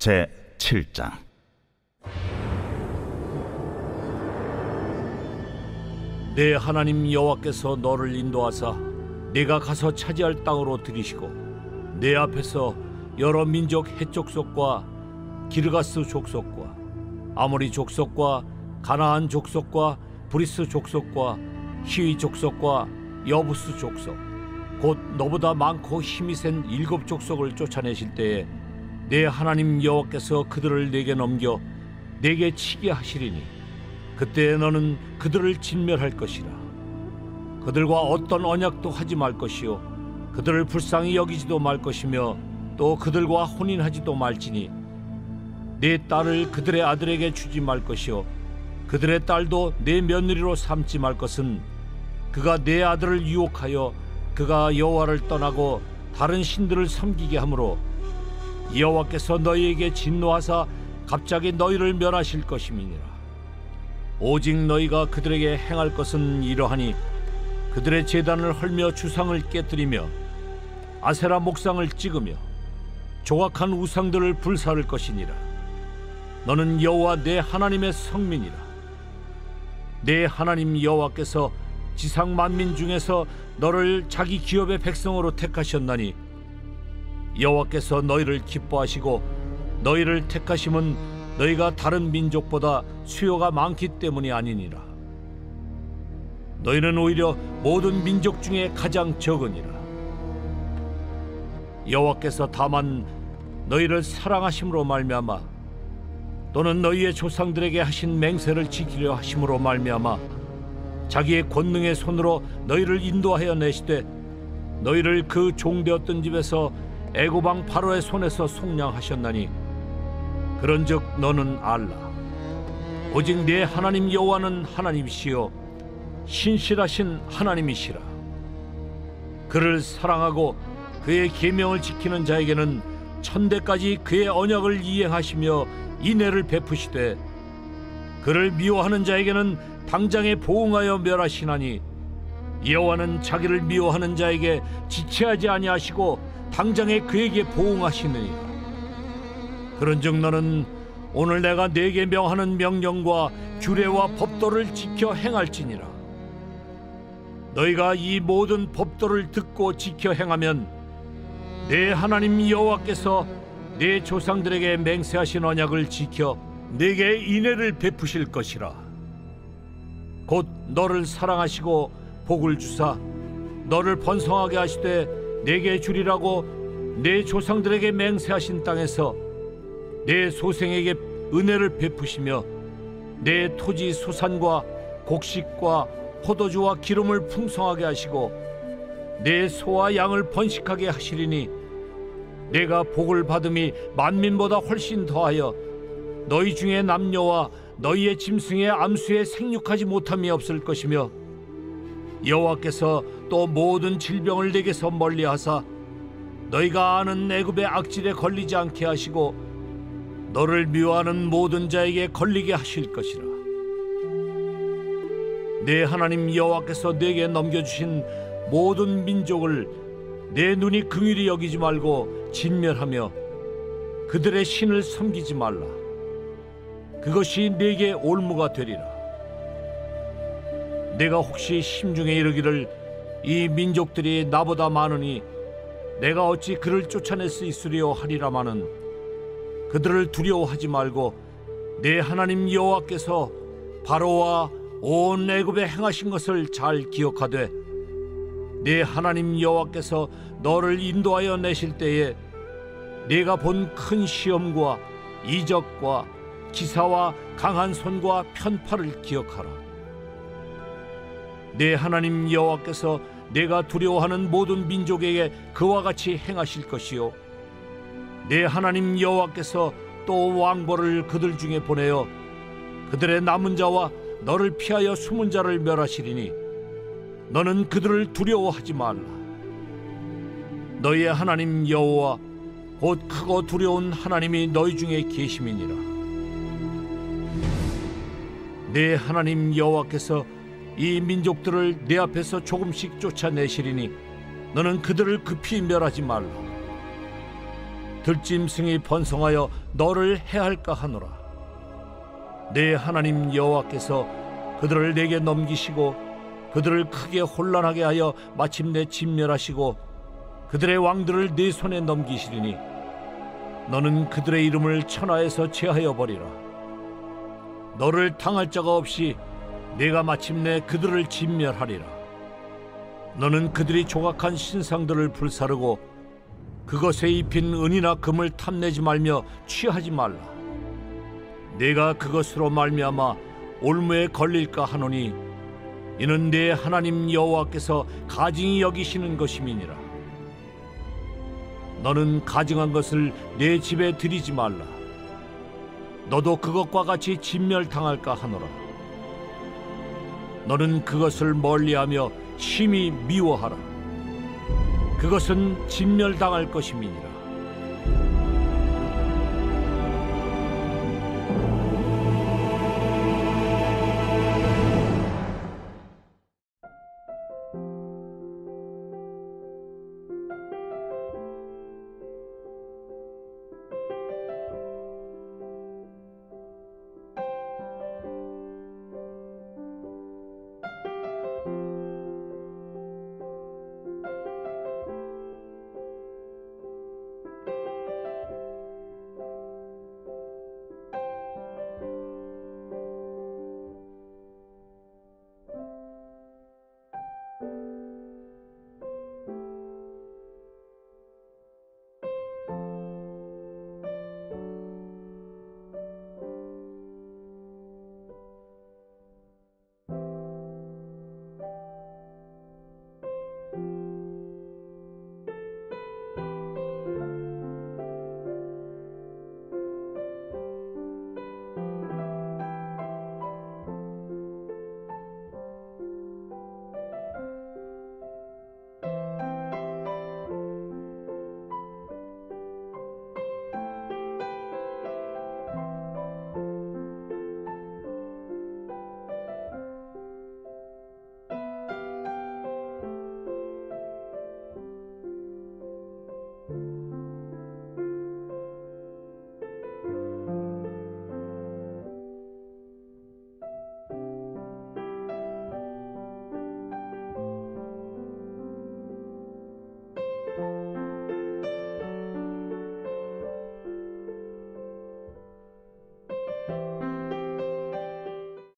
제7장 내 하나님 여호와께서 너를 인도하사 네가 가서 차지할 땅으로 들이시고 내 앞에서 여러 민족 헷족 속과 기르가스 족속과 아모리 족속과 가나안 족속과 브리스 족속과 히위 족속과 여부스 족속 곧 너보다 많고 힘이 센 7 족속을 쫓아내실 때에 내 하나님 여호와께서 그들을 내게 넘겨 내게 치게 하시리니 그때 너는 그들을 진멸할 것이라. 그들과 어떤 언약도 하지 말 것이요 그들을 불쌍히 여기지도 말 것이며 또 그들과 혼인하지도 말지니 내 딸을 그들의 아들에게 주지 말 것이요 그들의 딸도 내 며느리로 삼지 말 것은 그가 내 아들을 유혹하여 그가 여호와를 떠나고 다른 신들을 섬기게 하므로 여호와께서 너희에게 진노하사 갑자기 너희를 멸하실 것임이니라. 오직 너희가 그들에게 행할 것은 이러하니 그들의 제단을 헐며 주상을 깨뜨리며 아세라 목상을 찍으며 조각한 우상들을 불사를 것이니라. 너는 여호와 내 하나님의 성민이라. 내 하나님 여호와께서 지상 만민 중에서 너를 자기 기업의 백성으로 택하셨나니 여호와께서 너희를 기뻐하시고 너희를 택하심은 너희가 다른 민족보다 수요가 많기 때문이 아니니라. 너희는 오히려 모든 민족 중에 가장 적으니라. 여호와께서 다만 너희를 사랑하심으로 말미암아 또는 너희의 조상들에게 하신 맹세를 지키려 하심으로 말미암아 자기의 권능의 손으로 너희를 인도하여 내시되 너희를 그 종되었던 집에서 애굽 왕 파로의 손에서 속량하셨나니 그런즉 너는 알라. 오직 내 하나님 여호와는 하나님이시요 신실하신 하나님이시라. 그를 사랑하고 그의 계명을 지키는 자에게는 천대까지 그의 언약을 이행하시며 인애를 베푸시되 그를 미워하는 자에게는 당장에 보응하여 멸하시나니 여호와는 자기를 미워하는 자에게 지체하지 아니하시고 당장에 그에게 보응하시느니라. 그런즉 너는 오늘 내가 네게 명하는 명령과 규례와 법도를 지켜 행할지니라. 너희가 이 모든 법도를 듣고 지켜 행하면 내 하나님 여호와께서 내 조상들에게 맹세하신 언약을 지켜 네게 인애를 베푸실 것이라. 곧 너를 사랑하시고 복을 주사 너를 번성하게 하시되 내게 주리라고 내 조상들에게 맹세하신 땅에서 내 소생에게 은혜를 베푸시며 내 토지 소산과 곡식과 포도주와 기름을 풍성하게 하시고 내 소와 양을 번식하게 하시리니 내가 복을 받음이 만민보다 훨씬 더하여 너희 중에 남녀와 너희의 짐승의 암수에 생육하지 못함이 없을 것이며 여호와께서 또 모든 질병을 내게서 멀리하사 너희가 아는 애굽의 악질에 걸리지 않게 하시고 너를 미워하는 모든 자에게 걸리게 하실 것이라. 내 하나님 여호와께서 내게 넘겨주신 모든 민족을 내 눈이 긍휼히 여기지 말고 진멸하며 그들의 신을 섬기지 말라. 그것이 네게 올무가 되리라. 내가 혹시 심중에 이르기를 이 민족들이 나보다 많으니 내가 어찌 그를 쫓아낼 수 있으리요 하리라마는 그들을 두려워하지 말고 내 하나님 여호와께서 바로와 온 애굽에 행하신 것을 잘 기억하되 내 하나님 여호와께서 너를 인도하여 내실 때에 네가 본 큰 시험과 이적과 기사와 강한 손과 편파를 기억하라. 내 하나님 여호와께서 내가 두려워하는 모든 민족에게 그와 같이 행하실 것이요 내 하나님 여호와께서 또 왕벌을 그들 중에 보내어 그들의 남은 자와 너를 피하여 숨은 자를 멸하시리니 너는 그들을 두려워하지 말라. 너희의 하나님 여호와 곧 크고 두려운 하나님이 너희 중에 계심이니라. 내 하나님 여호와께서 이 민족들을 내 앞에서 조금씩 쫓아내시리니 너는 그들을 급히 멸하지 말라. 들짐승이 번성하여 너를 해할까 하노라. 내 하나님 여호와께서 그들을 내게 넘기시고 그들을 크게 혼란하게 하여 마침내 진멸하시고 그들의 왕들을 내 손에 넘기시리니 너는 그들의 이름을 천하에서 제하여 버리라. 너를 당할 자가 없이 내가 마침내 그들을 진멸하리라. 너는 그들이 조각한 신상들을 불사르고 그것에 입힌 은이나 금을 탐내지 말며 취하지 말라. 내가 그것으로 말미암아 올무에 걸릴까 하노니 이는 내 하나님 여호와께서 가증히 여기시는 것임이니라. 너는 가증한 것을 내 집에 들이지 말라. 너도 그것과 같이 진멸당할까 하노라. 너는 그것을 멀리하며 심히 미워하라. 그것은 진멸당할 것임이니라.